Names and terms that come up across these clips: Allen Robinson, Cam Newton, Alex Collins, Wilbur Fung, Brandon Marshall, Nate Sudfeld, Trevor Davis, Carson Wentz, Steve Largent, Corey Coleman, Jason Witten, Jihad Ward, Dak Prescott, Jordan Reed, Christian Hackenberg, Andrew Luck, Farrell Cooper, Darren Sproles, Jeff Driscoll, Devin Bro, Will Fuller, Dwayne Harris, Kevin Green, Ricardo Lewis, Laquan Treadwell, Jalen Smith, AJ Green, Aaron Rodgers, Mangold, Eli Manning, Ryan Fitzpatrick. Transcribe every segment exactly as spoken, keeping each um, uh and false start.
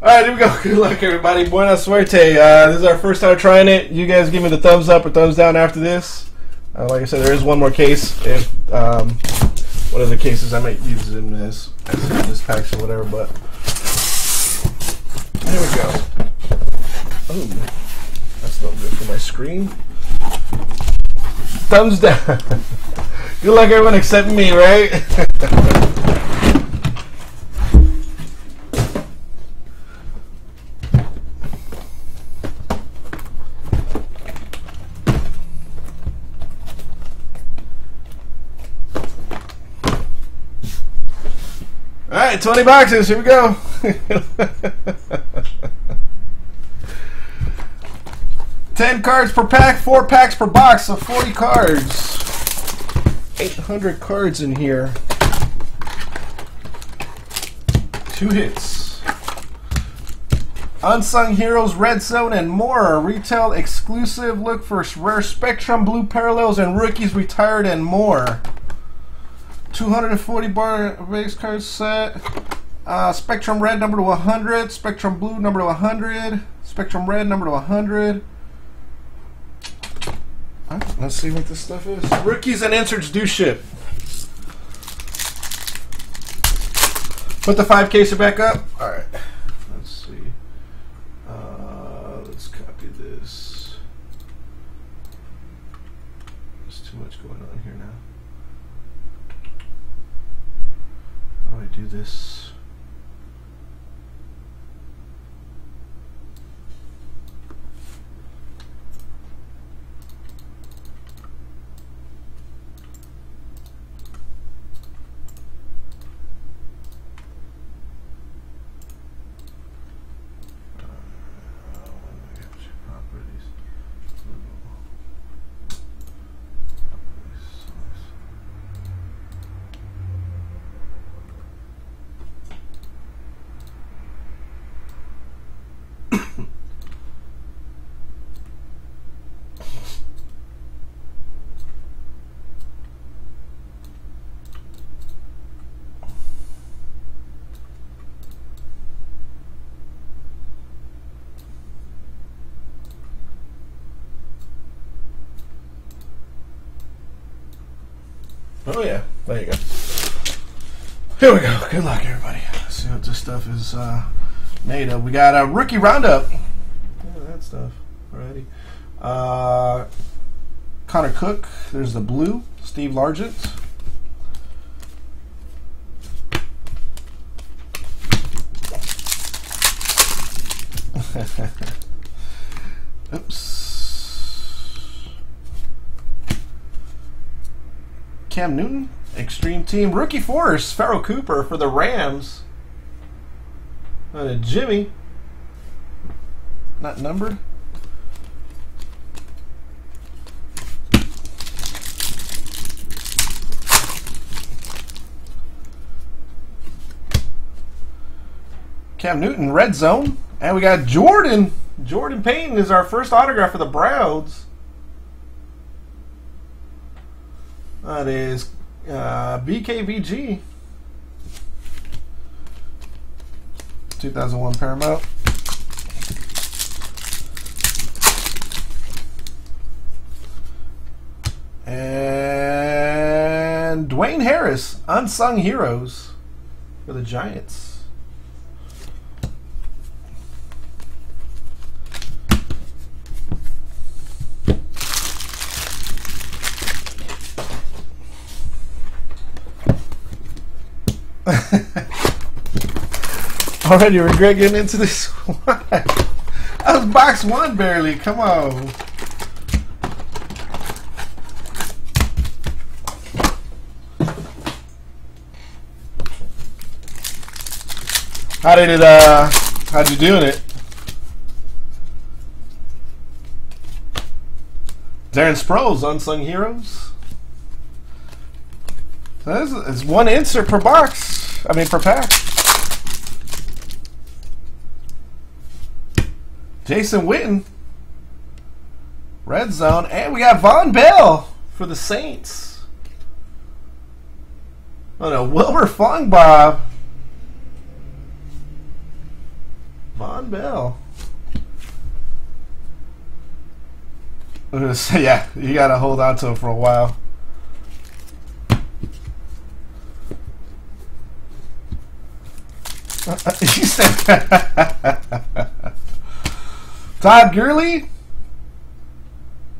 All right, here we go. Good luck, everybody. Buena suerte. Uh, this is our first time trying it. You guys give me the thumbs up or thumbs down after this. Uh, like I said, there is one more case. If um, one of the cases I might use in this, in this pack or whatever, but there we go. Oh, that's not good for my screen. Thumbs down. Good luck, everyone, except me, right? All right, twenty boxes. Here we go. ten cards per pack, four packs per box, so forty cards. eight hundred cards in here. Two hits. Unsung Heroes, Red Zone, and more. Retail exclusive. Look for Rare Spectrum, Blue Parallels, and Rookies Retired, and more. two hundred forty bar base card set. Uh, Spectrum Red, number to one hundred. Spectrum Blue, number to one hundred. Spectrum Red, number to one hundred. Alright, let's see what this stuff is. Rookies and inserts do ship. Put the five caser back up. Alright. Let's see. Uh, let's copy this. There's too much going on here now. How do I do this? Oh yeah, there you go. Here we go. Good luck, everybody. Let's see what this stuff is uh, made of. We got a rookie roundup. Look at that stuff already. Uh, Connor Cook. There's the blue. Steve Largent. Oops. Cam Newton, Extreme Team, Rookie Force, Farrell Cooper for the Rams. And a Jimmy, not numbered. Cam Newton, Red Zone, and we got Jordan. Jordan Payton is our first autograph for the Browns. That is uh, B K V G, two thousand one Paramount. And Dwayne Harris, Unsung Heroes for the Giants. Already regret getting into this one. That was box one barely. Come on. How did it? Uh, how'd you doing it? Darren Sproles, Unsung Heroes. So this is one insert per box. I mean per pack. Jason Witten, Red Zone, and we got Von Bell for the Saints. Oh no, Wilbur Fung, Bob. Von Bell. So yeah, you got to hold on to him for a while. You said Todd Gurley,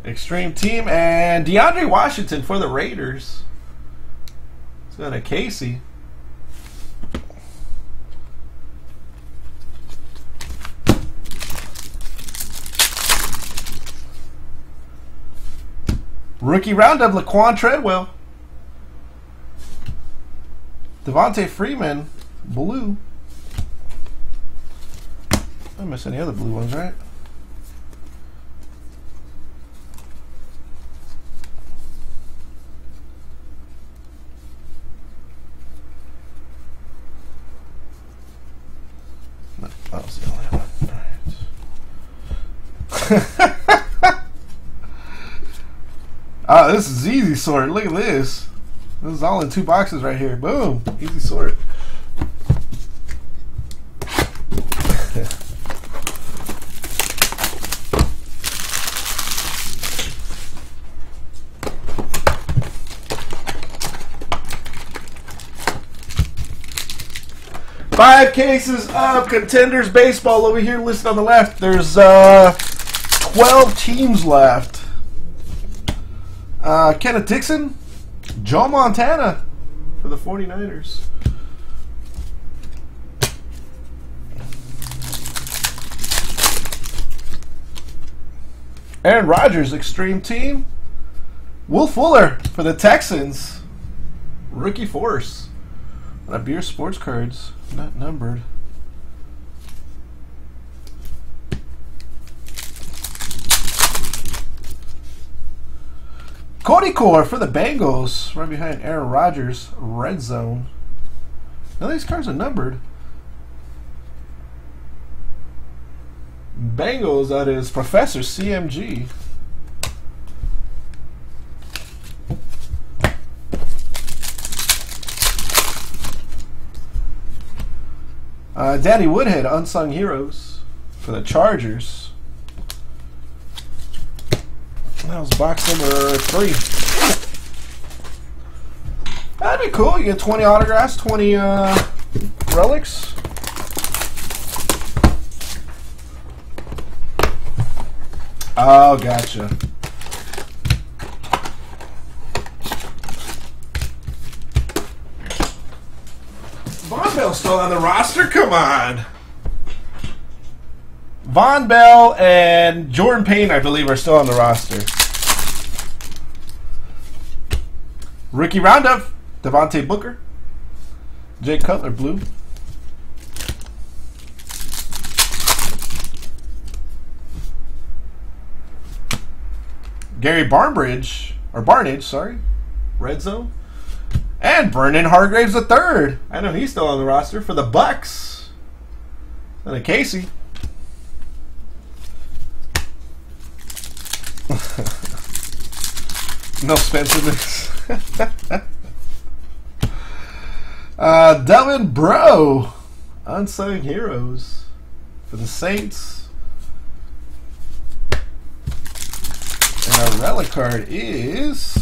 Extreme Team, and DeAndre Washington for the Raiders. It's got a Casey. Rookie Roundup, Laquan Treadwell. Devontae Freeman, blue. I didn't miss any other blue ones, right? No, that was the only one. Alright. Oh, this is easy sort. Look at this. This is all in two boxes right here. Boom. Easy sort. Five cases of Contenders Baseball over here listed on the left. There's uh, twelve teams left. Uh, Kenneth Dixon, Joe Montana for the forty-niners. Aaron Rodgers, Extreme Team. Will Fuller for the Texans. Rookie Force. That'd be your sports cards. Not numbered. Cody Core for the Bengals, right behind Aaron Rodgers, red zone. Now these cards are numbered. Bengals, that is Professor C M G. Uh, Danny Woodhead, Unsung Heroes for the Chargers. That was box number three. That'd be cool. You get twenty autographs, twenty uh, relics. Oh, gotcha. Von Bell's still on the roster? Come on. Von Bell and Jordan Payne, I believe, are still on the roster. Rookie Roundup, Devontae Booker. Jay Cutler, blue. Gary Barnbridge, or Barnage, sorry. Red zone. And Vernon Hargraves the third. I know he's still on the roster for the Bucks. And a Casey. No Spencer. uh, Devin Bro, Unsung Heroes for the Saints. And our relic card is.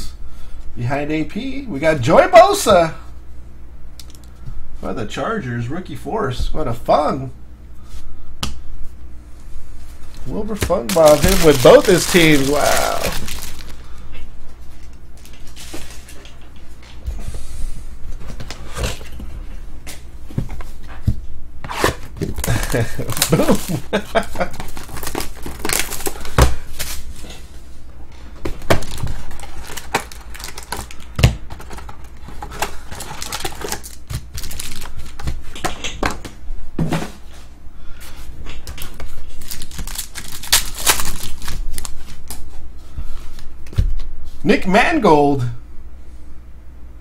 Behind A P, we got Joey Bosa for the Chargers. Rookie Force. What a Fung. Wilbur Fung bombed him with both his teams. Wow. Boom. Nick Mangold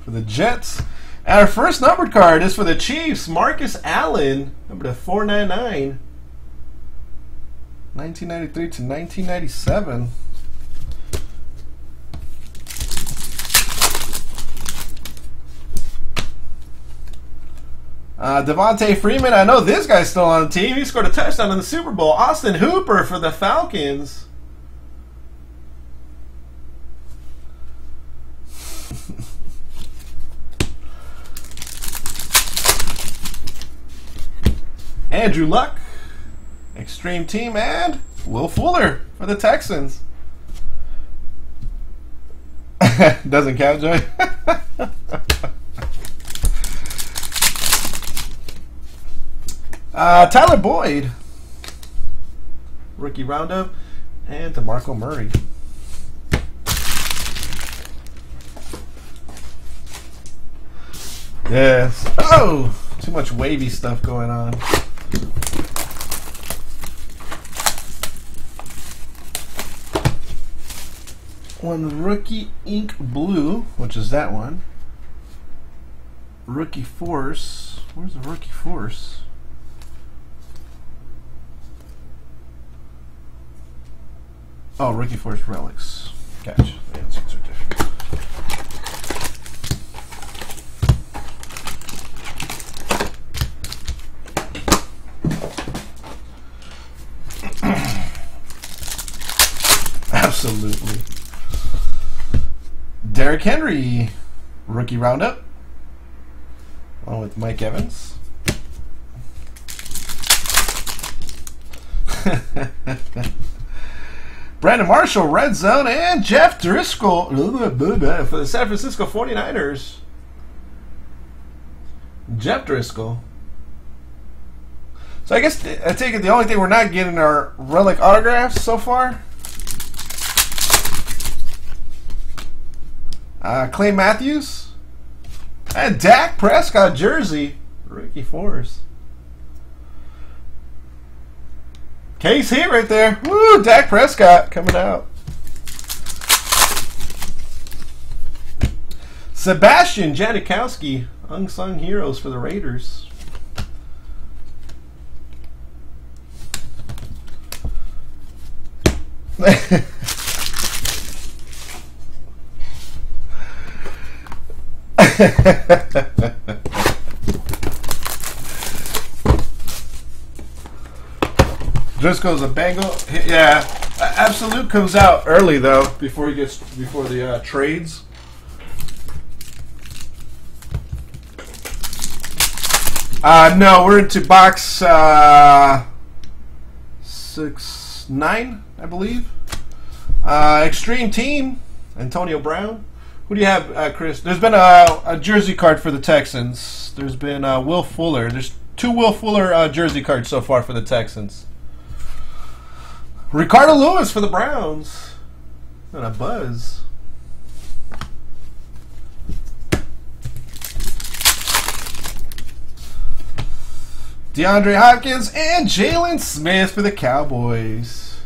for the Jets. And our first numbered card is for the Chiefs. Marcus Allen, number to four ninety-nine. nineteen ninety-three to nineteen ninety-seven. Uh, Devontae Freeman, I know this guy's still on the team. He scored a touchdown in the Super Bowl. Austin Hooper for the Falcons. Andrew Luck, Extreme Team, and Will Fuller for the Texans. Doesn't count, Joey. uh, Tyler Boyd, rookie roundup, and DeMarco Murray. Yes. Oh, too much wavy stuff going on. One rookie ink blue, which is that one. Rookie force. Where's the rookie force? Oh, rookie force relics. Gotcha. That's a certificate. Absolutely. Derrick Henry, rookie roundup, along with Mike Evans. Brandon Marshall, red zone, and Jeff Driscoll for the San Francisco forty-niners. Jeff Driscoll. So I guess th I take it the only thing we're not getting are relic autographs so far. Uh, Clay Matthews and Dak Prescott jersey, rookie fours. Case hit right there. Woo! Dak Prescott coming out. Sebastian Janikowski, unsung heroes for the Raiders. Driscoll's a Bengal. Yeah, Absolute comes out early though, before he gets before the uh, trades. Uh, no, we're into box uh, six nine, I believe. Uh, Extreme Team, Antonio Brown. Who do you have, uh, Chris? There's been a, a jersey card for the Texans. There's been uh, Will Fuller. There's two Will Fuller uh, jersey cards so far for the Texans. Ricardo Lewis for the Browns. And a buzz. DeAndre Hopkins and Jalen Smith for the Cowboys.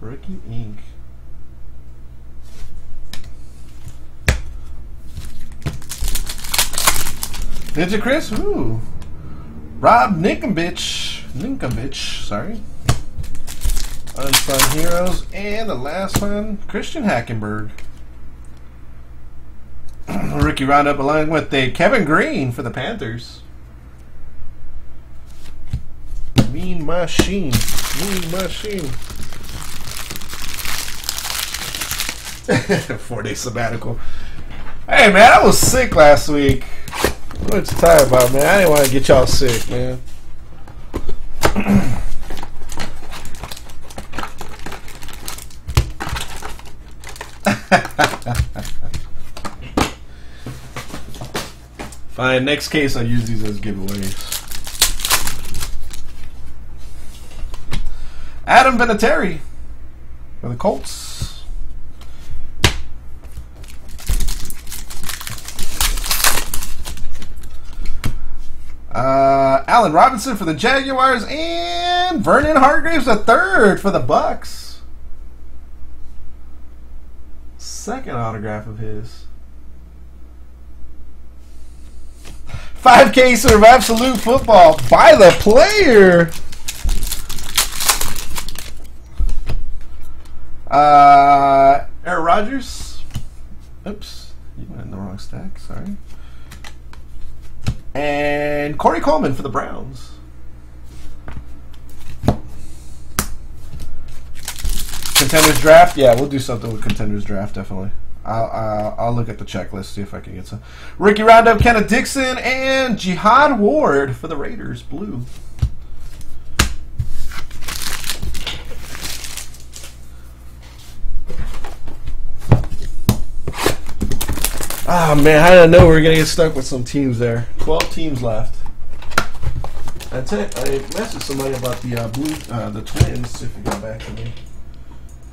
Rookie ink. Did you, Chris? Ooh. Rob Ninkovich. Ninkovich, sorry. Unsung Heroes. And the last one, Christian Hackenberg. Rookie Roundup along with a Kevin Green for the Panthers. Mean Machine. Mean Machine. Four-day sabbatical. Hey, man, I was sick last week. What's the time about, man? I didn't want to get y'all sick, man. Fine, next case I use these as giveaways. Adam Vinatieri for the Colts. Uh, Allen Robinson for the Jaguars, and Vernon Hargraves the third for the Bucks. Second autograph of his. Five cases of Absolute Football by the player. Uh, Aaron Rodgers. Oops, you went in the wrong stack. Sorry. And Corey Coleman for the Browns. Contenders draft? Yeah, we'll do something with contenders draft, definitely. I'll, I'll, I'll look at the checklist, see if I can get some. Ricky Roundup, Kenneth Dixon, and Jihad Ward for the Raiders, blue. Ah, oh, man, I didn't know we were going to get stuck with some teams there. twelve teams left. That's it. I messaged somebody about the uh, blue, uh, the Twins, if you go back to me.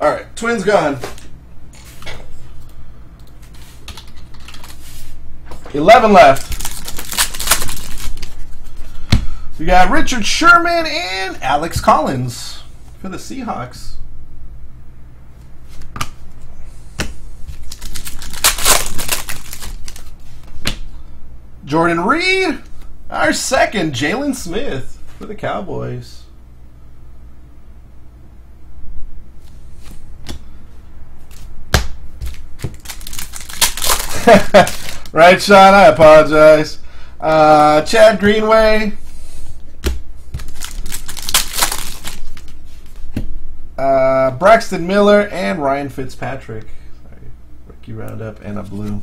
All right, Twins gone. eleven left. We got Richard Sherman and Alex Collins for the Seahawks. Jordan Reed, our second, Jalen Smith for the Cowboys. Right, Sean, I apologize. Uh, Chad Greenway. Uh, Braxton Miller and Ryan Fitzpatrick. Sorry, rookie roundup and a blue.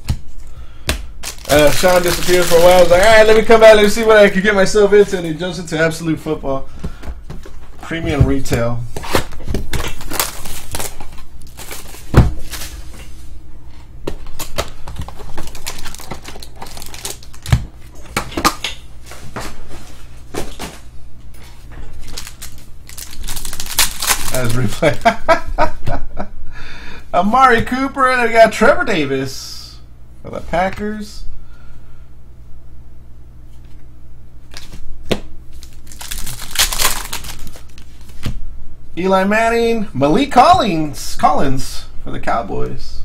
Uh, Sean disappeared for a while. I was like, all right, let me come back. Let me see what I could get myself into. And he jumps into Absolute Football. Premium retail. As replay. Amari Cooper. And we got Trevor Davis for the Packers. Eli Manning, Malik Collins, Collins for the Cowboys.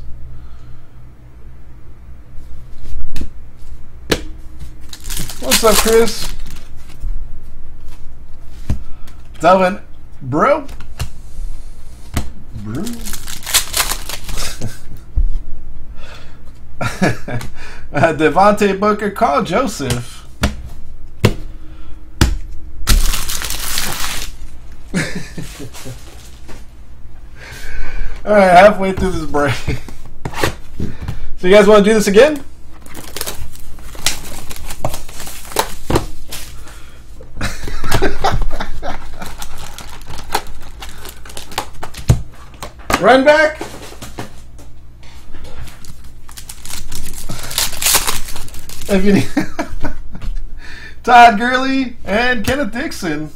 What's up, Chris? Delvin, bro, bro. uh, Devontae Booker, Carl Joseph. All right, halfway through this break. So you guys want to do this again? Run back. If you need Todd Gurley and Kenneth Dixon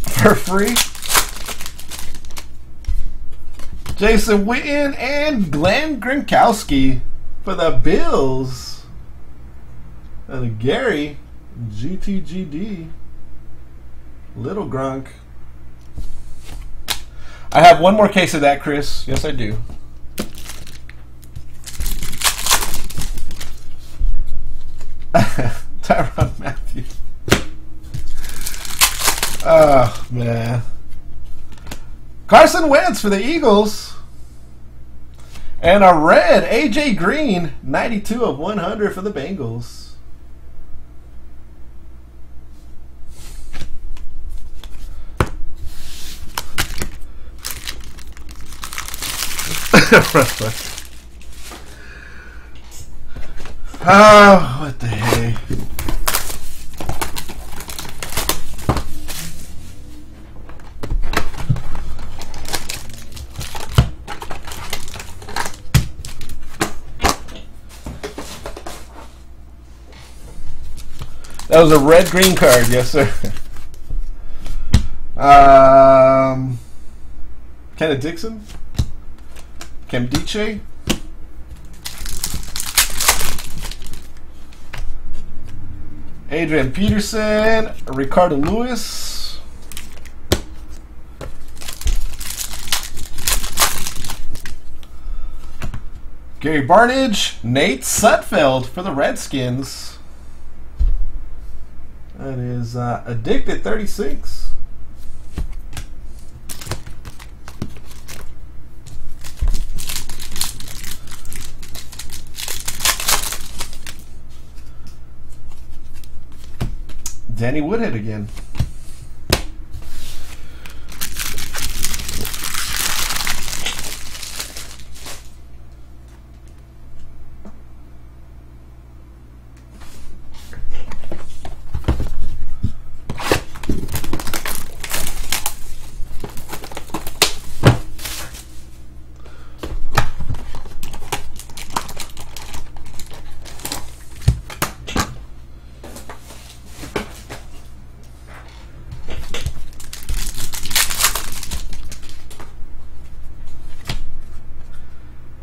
for free. Jason Witten and Glenn Gronkowski for the Bills. And Gary, G T G D, Little Gronk. I have one more case of that, Chris. Yes, I do. Tyrann Mathieu. Oh, man. Carson Wentz for the Eagles. And a red, A J Green, ninety-two of one hundred for the Bengals. Oh, what the heck? That was a red green card, yes sir. um, Kenneth Dixon, Cam Diche, Adrian Peterson, Ricardo Lewis, Gary Barnbridge, Nate Sudfeld for the Redskins. That is uh, Addicted thirty-six. Danny Woodhead again.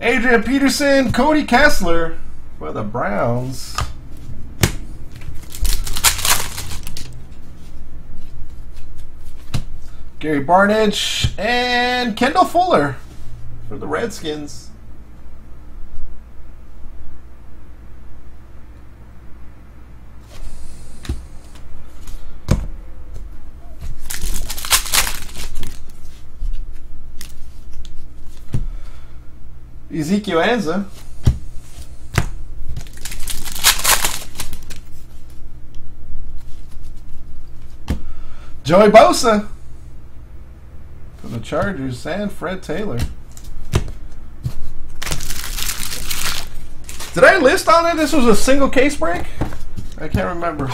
Adrian Peterson, Cody Kessler for the Browns. Gary Barnbridge and Kendall Fuller for the Redskins. Ezekiel Anza. Joey Bosa for the Chargers and Fred Taylor. Did I list on it? This was a single case break? I can't remember.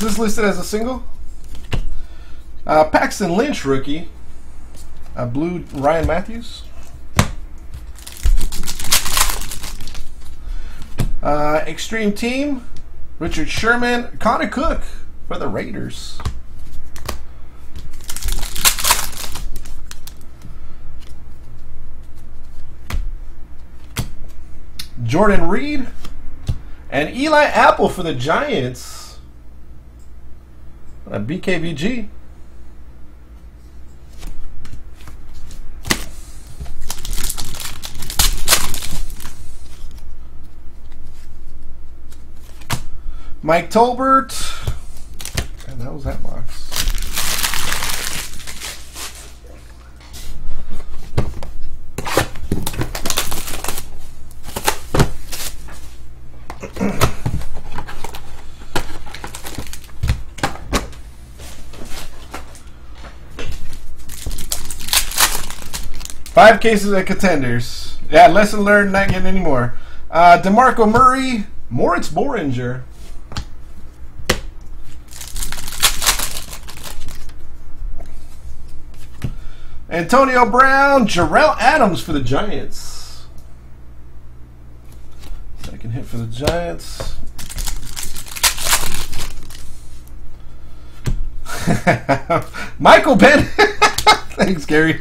This listed as a single. Uh, Paxton Lynch rookie. Uh, blue Ryan Matthews. Uh, Extreme Team. Richard Sherman. Connor Cook for the Raiders. Jordan Reed. And Eli Apple for the Giants. A B K B G. Mike Tolbert. And that was that box. Five cases of contenders. Yeah, lesson learned, not getting any more. Uh, DeMarco Murray, Moritz Boringer. Antonio Brown, Jarrell Adams for the Giants. Second hit for the Giants. Michael Bennett. Thanks, Gary.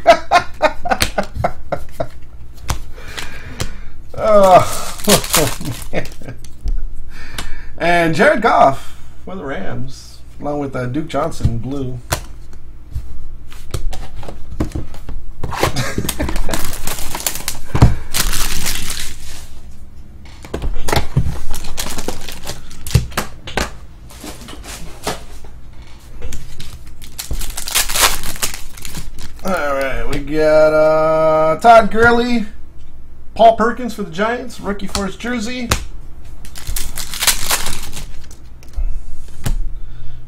Oh, man. And Jared Goff for the Rams, along with uh, Duke Johnson blue. All right, we got uh, Todd Gurley. Paul Perkins for the Giants, rookie for his jersey.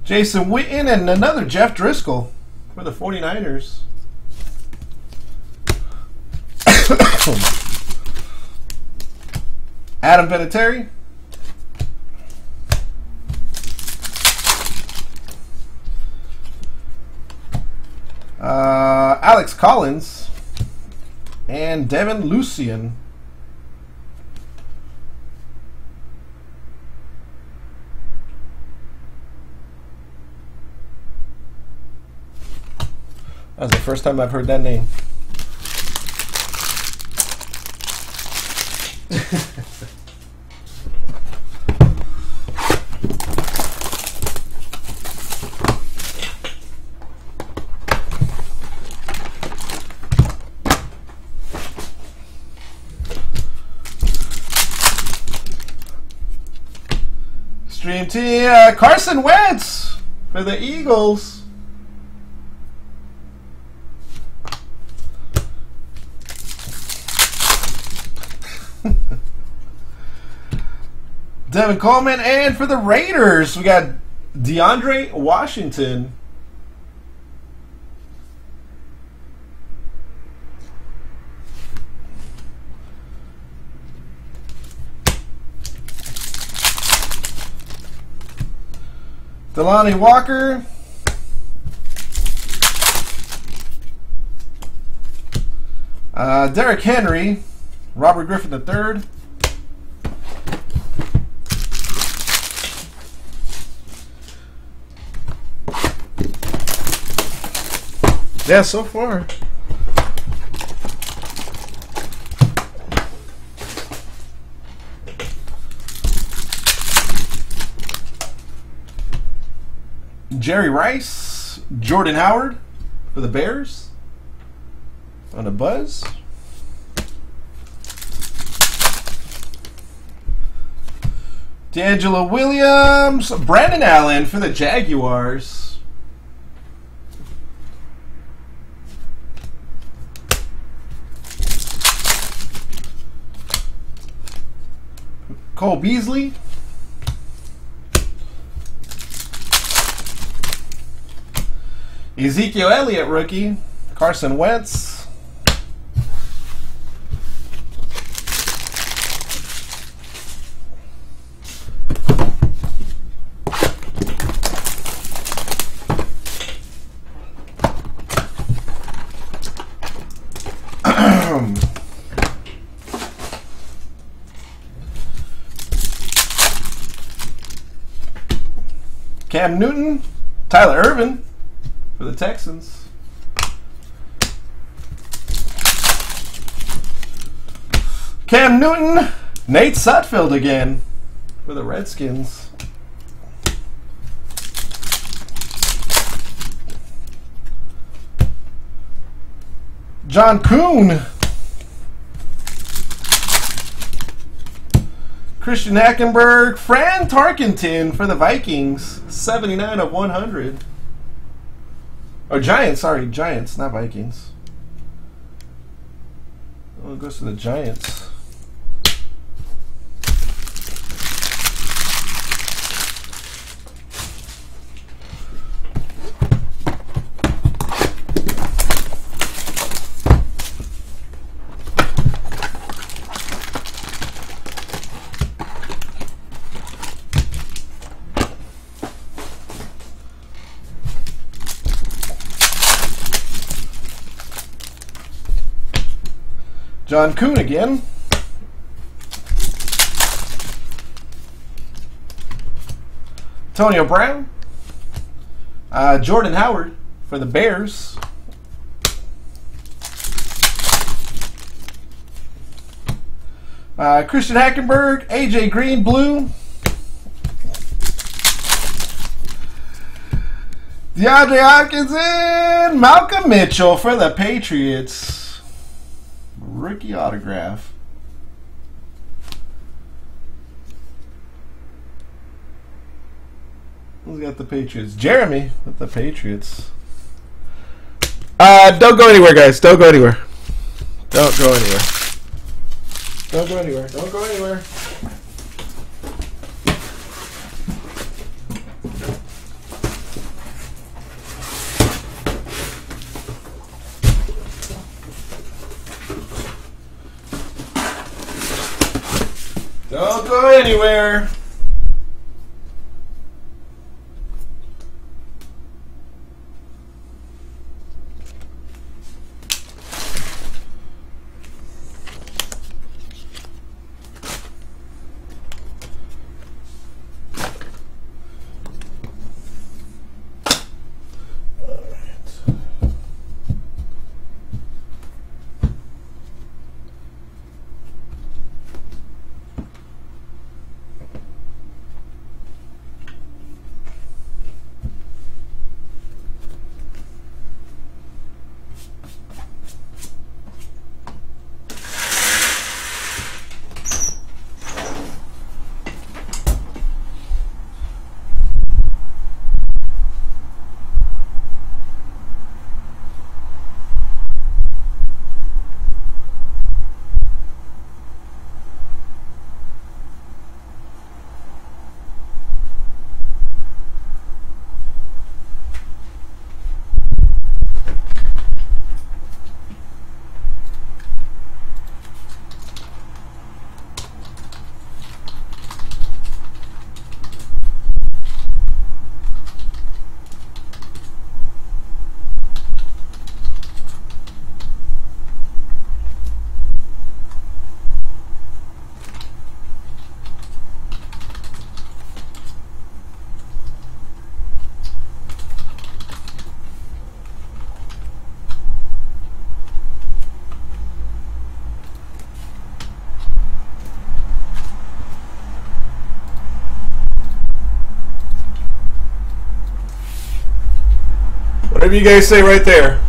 Jason Witten and another Jeff Driscoll for the forty-niners. Adam Vinatieri. Uh, Alex Collins. And Devin Lucian. That was the first time I've heard that name. Dream Team, uh, Carson Wentz for the Eagles. Devin Coleman, and for the Raiders, we got DeAndre Washington. Delonte Walker. Uh, Derrick Henry. Robert Griffin the third. Yeah, so far. Jerry Rice, Jordan Howard for the Bears on a buzz. D'Angelo Williams, Brandon Allen for the Jaguars. Cole Beasley. Ezekiel Elliott rookie. Carson Wentz. Cam Newton, Tyler Ervin for the Texans. Cam Newton, Nate Sutfield again for the Redskins. John Kuhn. Christian Hackenberg, Fran Tarkenton for the Vikings, seventy-nine of one hundred. Or Giants, sorry, Giants, not Vikings. Oh, it goes to the Giants. John Kuhn again. Antonio Brown. Uh, Jordan Howard for the Bears. Uh, Christian Hackenberg. A J Green, blue. DeAndre Hopkins and Malcolm Mitchell for the Patriots. Rookie autograph. Who's got the Patriots? Jeremy with the Patriots. Uh, don't go anywhere, guys. Don't go anywhere. Don't go anywhere. Don't go anywhere. Don't go anywhere. Don't go anywhere. Whatever you guys say right there.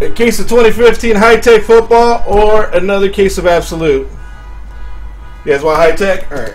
A case of twenty fifteen high-tech football or another case of absolute. You guys want high-tech? Alright.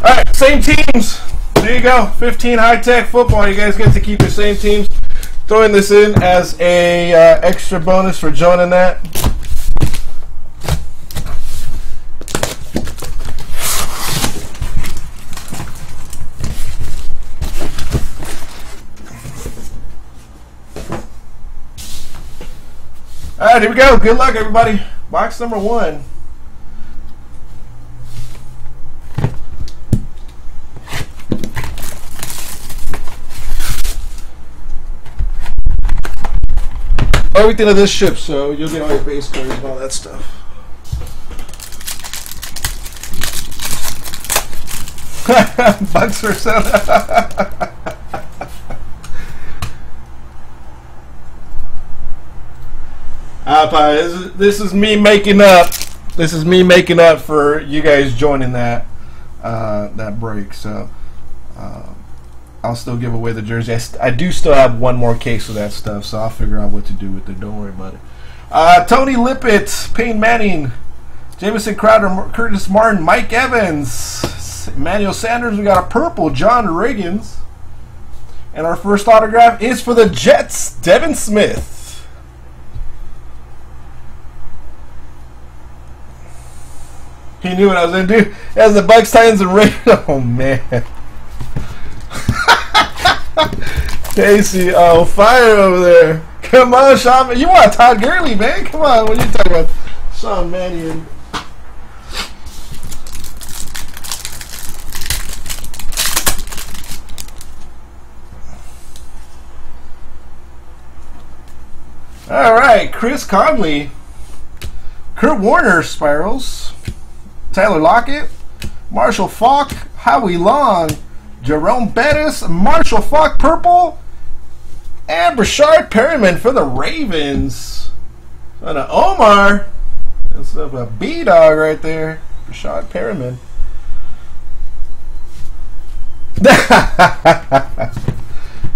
Alright, same teams. There you go, fifteen high-tech football. You guys get to keep your same teams. Throwing this in as a uh, extra bonus for joining that. All right, here we go. Good luck, everybody. Box number one. Everything of this ship, so you'll get all your base cards and all that stuff. Bucks for soda. uh, this is me making up. This is me making up for you guys joining that uh, that break. So uh, I'll still give away the jersey. I, st I do still have one more case of that stuff, so I'll figure out what to do with it. Don't worry about it. Uh, Tony Lippett, Peyton Manning, Jamison Crowder, Mar Curtis Martin, Mike Evans, Emmanuel Sanders. We got a purple, John Riggins. And our first autograph is for the Jets, Devin Smith. He knew what I was going to do. As the Bucks, Titans, and Ravens. Oh, man. Casey, oh, fire over there. Come on, Sean. You want Todd Gurley, man. Come on. What are you talking about? Sean Mannion. All right. Chris Conley. Kurt Warner, Spirals. Tyler Lockett. Marshall Falk. Howie Long. Jerome Bettis, Marshall Falk, purple, and Brashard Perriman for the Ravens. And an Omar. That's a B-Dog right there. Brashard Perriman.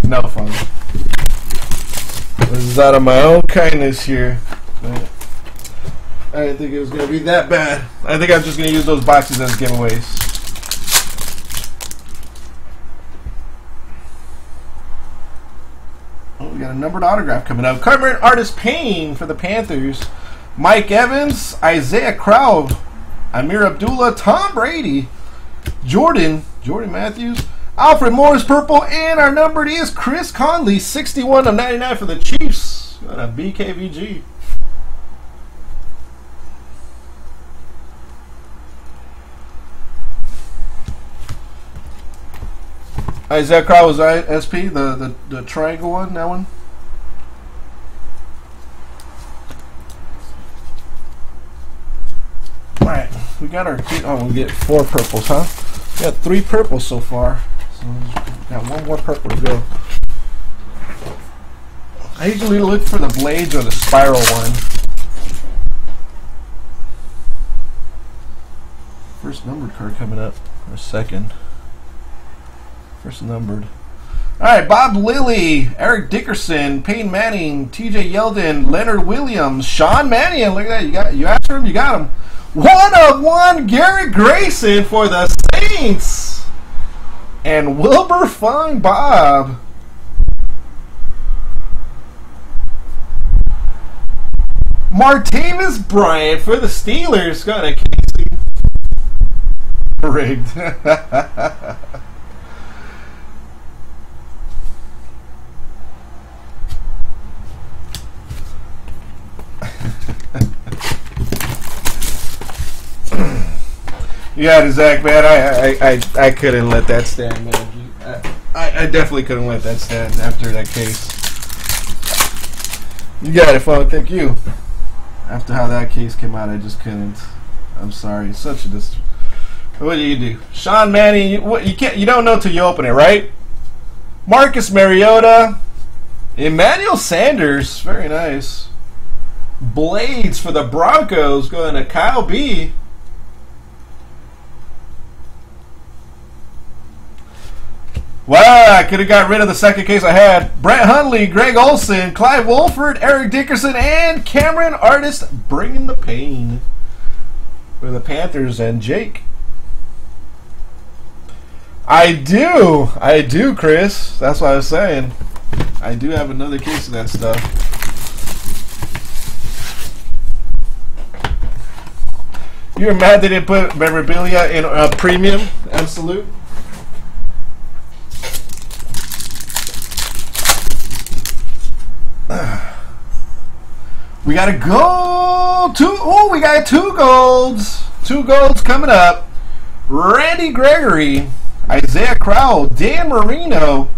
No fun. This is out of my own kindness here. I didn't think it was going to be that bad. I think I'm just going to use those boxes as giveaways. We got a numbered autograph coming up. Cardboard Artist Payne for the Panthers. Mike Evans, Isaiah Crowell, Amir Abdullah, Tom Brady, Jordan, Jordan Matthews, Alfred Morris, purple, and our numbered is Chris Conley, sixty-one of ninety-nine for the Chiefs. Got a B K V G. Isaiah Crowell was I S P, the, the, the triangle one, that one. Alright, we got our, oh, we get four purples, huh? We got three purples so far. So we got one more purple to go. I usually look for the blades or the spiral one. First numbered card coming up, or second. First numbered. Alright, Bob Lilly, Eric Dickerson, Peyton Manning, T J Yeldon, Leonard Williams, Sean Mannion. Look at that. You got you asked for him, you got him. One of one, Gary Grayson for the Saints. And Wilbur Fung, Bob. Martavis Bryant for the Steelers. Got a Casey. Rigged. You got it, Zach, man. I, I, I, I couldn't let that stand, man. I, I definitely couldn't let that stand after that case. You got it, Fung. Thank you. After how that case came out, I just couldn't. I I'm sorry. It's such a dis. What do you do, Sean Manning? You, what, you can't. You don't know till you open it, right? Marcus Mariota, Emmanuel Sanders, very nice. Blades for the Broncos going to Kyle B. Wow, I could have got rid of the second case I had. Brett Hundley, Greg Olson, Clive Wolford, Eric Dickerson, and Cameron Artist bringing the pain for the Panthers and Jake. I do. I do, Chris. That's what I was saying. I do have another case of that stuff. You're mad they didn't put memorabilia in a premium absolute? We got a gold. Two, oh, we got two golds. Two golds coming up. Randy Gregory, Isaiah Crowell, Dan Marino,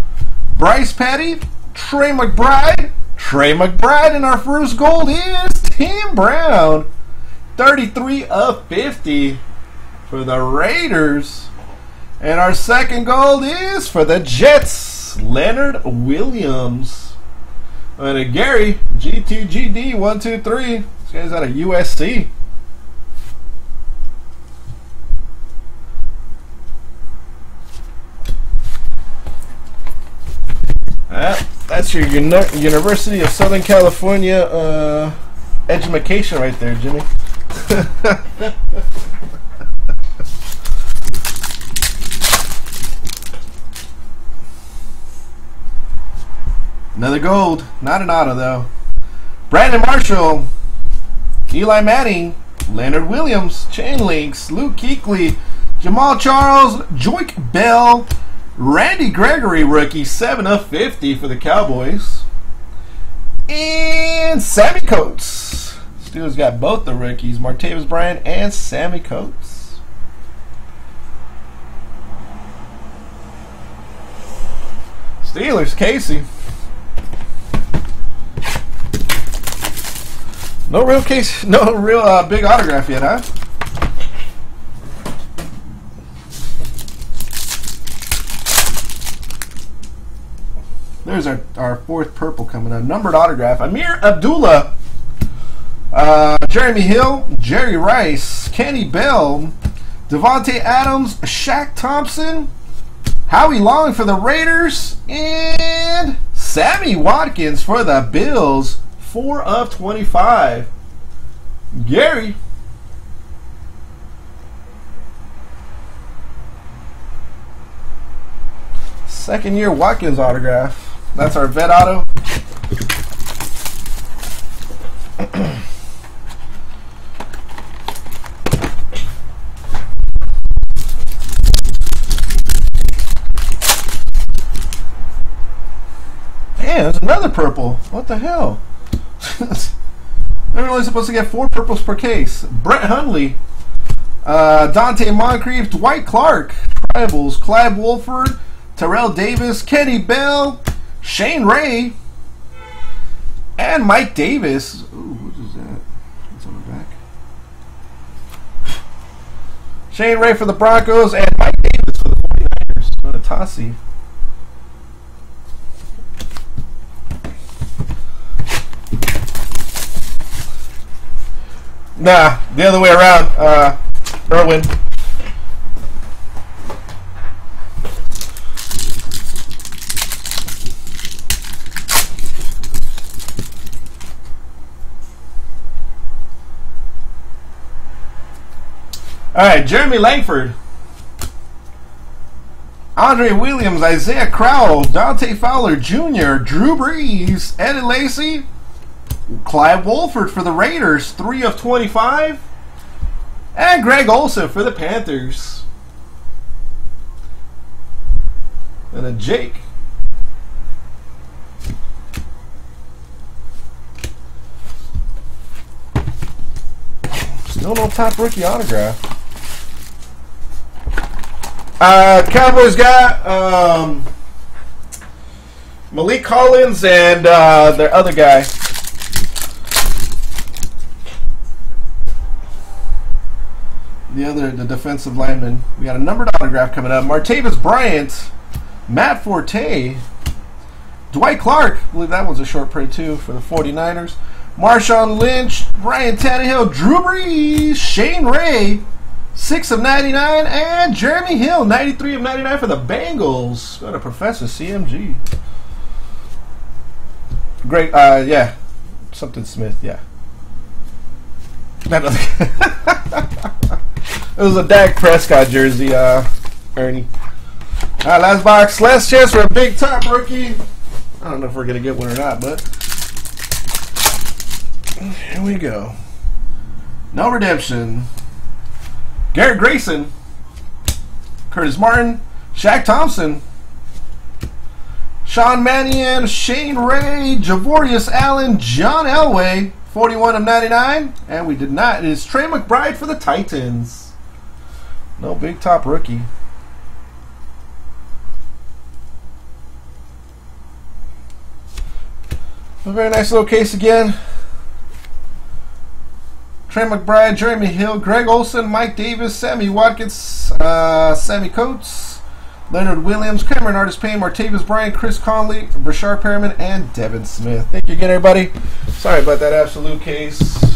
Bryce Petty, Trey McBride. Trey McBride, and our first gold is Tim Brown. thirty-three of fifty for the Raiders. And our second gold is for the Jets, Leonard Williams. And a Gary, G two G D one two three. This guy's out of U S C. Ah, that's your uni University of Southern California uh, education right there, Jimmy. Another gold, not an auto though. Brandon Marshall, Eli Manning, Leonard Williams, Chain Links, Luke Kuechly, Jamal Charles, Joik Bell, Randy Gregory rookie, seven of fifty for the Cowboys. And Sammy Coates. Steelers got both the rookies, Martavis Bryant and Sammy Coates. Steelers, Casey. No real case, no real uh, big autograph yet, huh? There's our, our fourth purple coming up. Numbered autograph. Amir Abdullah, uh, Jeremy Hill, Jerry Rice, Kenny Bell, Devontae Adams, Shaq Thompson, Howie Long for the Raiders, and Sammy Watkins for the Bills. four of twenty-five. Gary. Second year Watkins autograph. That's our vet auto. Man, there's another purple. What the hell? They're only supposed to get four purples per case. Brett Hundley, uh, Dante Moncrief, Dwight Clark, Tribals, Clive Wolford, Terrell Davis, Kenny Bell, Shane Ray, and Mike Davis. Ooh, what is that? What's on the back? Shane Ray for the Broncos and Mike Davis for the forty-niners. Go to Tossie. Nah, the other way around, uh, Irwin. Alright, Jeremy Langford. Andre Williams, Isaiah Crowell, Dante Fowler Junior, Drew Brees, Eddie Lacy, Clive Wolford for the Raiders, three of twenty-five. And Greg Olson for the Panthers. And a Jake. Still no top rookie autograph. Uh, Cowboys got um, Malik Collins and uh, their other guy. the other, the defensive lineman. We got a numbered autograph coming up. Martavis Bryant, Matt Forte, Dwight Clark. I believe that one's a short print too for the forty-niners. Marshawn Lynch, Ryan Tannehill, Drew Brees, Shane Ray, six of ninety-nine, and Jeremy Hill, ninety-three of ninety-nine for the Bengals. Go to Professor C M G. Great, uh, yeah. Something Smith, yeah. It was a Dak Prescott jersey, uh, Ernie. All right, last box, last chance for a big top rookie. I don't know if we're going to get one or not, but here we go. No redemption. Garrett Grayson, Curtis Martin, Shaq Thompson, Sean Mannion, Shane Ray, Javorius Allen, John Elway, forty-one of ninety-nine. And we did not. It is Trey McBride for the Titans. No big top rookie. A very nice little case again. Trey McBride, Jeremy Hill, Greg Olsen, Mike Davis, Sammy Watkins, uh, Sammy Coates, Leonard Williams, Cameron Artis-Payne, Martavis Bryant, Chris Conley, Brashard Perriman, and Devin Smith. Thank you again, everybody. Sorry about that absolute case.